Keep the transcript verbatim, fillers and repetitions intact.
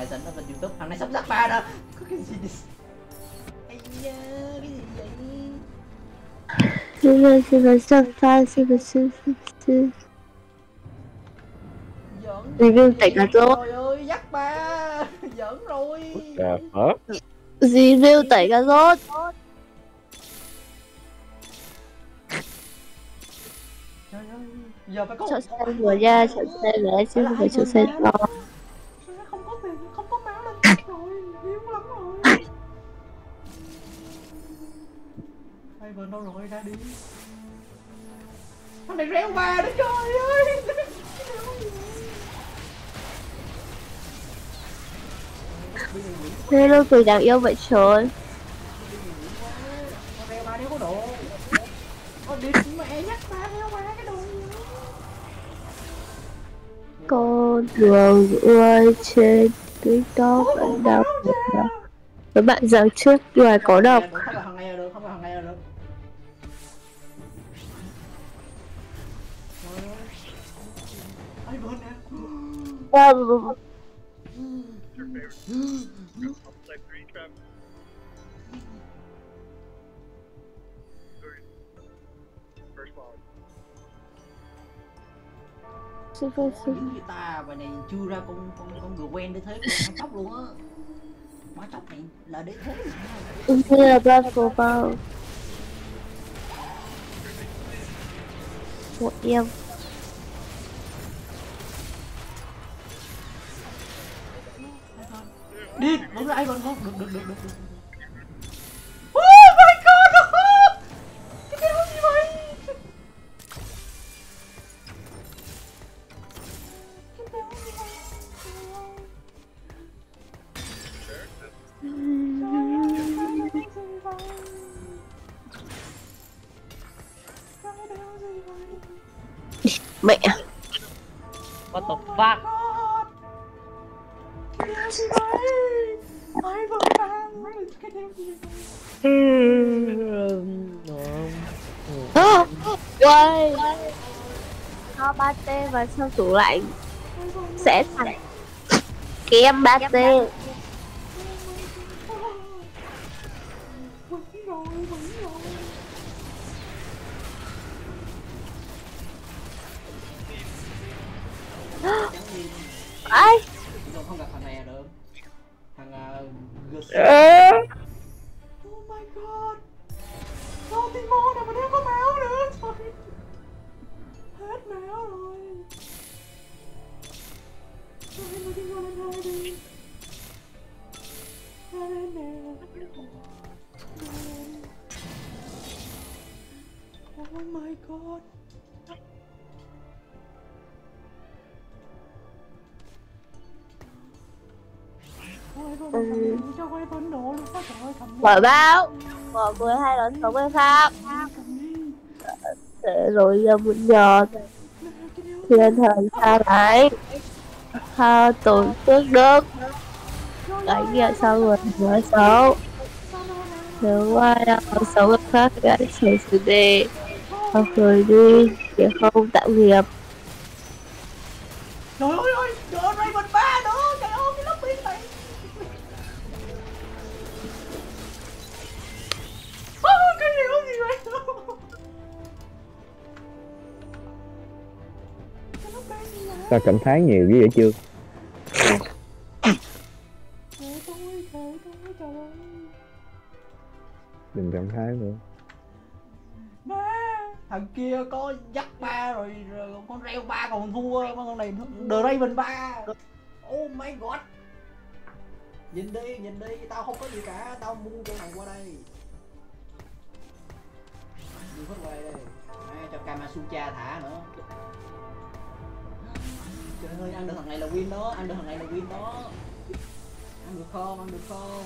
lại dẫn vào phần YouTube. Thằng này sắp giáp ba đó. Có cái gì đấy? Ây da, cái gì vậy? Giỡn review tịch là tốt. Trời ơi, giáp ba. Giỡn rồi. Review tịch là tốt. Giờ phải có chỗ xe vừa ra, chỗ xe lẻ chứ không phải chỗ xe to. Không có tiền, không có máu lên rồi, yếu lắm rồi. Hay vừa đâu rồi, ra đi. Thằng này réo ba đó trời ơi. Thế luôn cười đáng yêu vậy trời. Con réo ba đéo có đồ. Con điên mẹ nhắc ba réo ba cái đồ. Con đường ơi trên túi to vẫn đọc đó. Các bạn rằng trước loài có đọc. Không phải thằng này là được, không phải thằng này là được. Ai buồn nè. Người ta bài này chưa ra con con con người quen để thế con chóc luôn á, má chóc này là để thế. Ung thư là blood của bao. Một em. Đi, bấm ra ai bấm không? Được được được được. Oh my god! Cái đéo gì vậy? Mẹ. What the fuck? Ơi, cho pate vào trong tủ lạnh sẽ thành kem pate. Ai? Tôi không gặp thằng này được. Thằng oh my god. Sao tí mô này mà đéo có máu nữa. Trời. Hết máu rồi. Trời ơi, tí mô lên hai đi. Hai lên nè. Oh my god. Mở báo mở mười hai đón sáu mươi pháp rồi giờ muốn nhờ thiên thần xa lại thao tổn tước đức đại nghĩa sau rồi nói xấu nếu ai đang nói xấu khác đã xảy sự đề không cười đi để không tạo nghiệp. Trời ơi ơi đỡ Raven ba nữa. Trời ơi cái lốc pin này. Cái điều gì vậy? Sao cảm thấy nhiều như vậy chưa? Đừng cảm thấy nữa. Thằng kia có dắt ba rồi, rồi con reo ba còn thua, con này The Raven ba. Oh my god. Nhìn đi, nhìn đi, tao không có gì cả, tao mua con thằng qua đây. Đi phút quay đây. Đấy, cho Kamasucha thả nữa. Trời ơi, ăn được thằng này là win đó, ăn được thằng này là win đó. Ăn được không, ăn được không?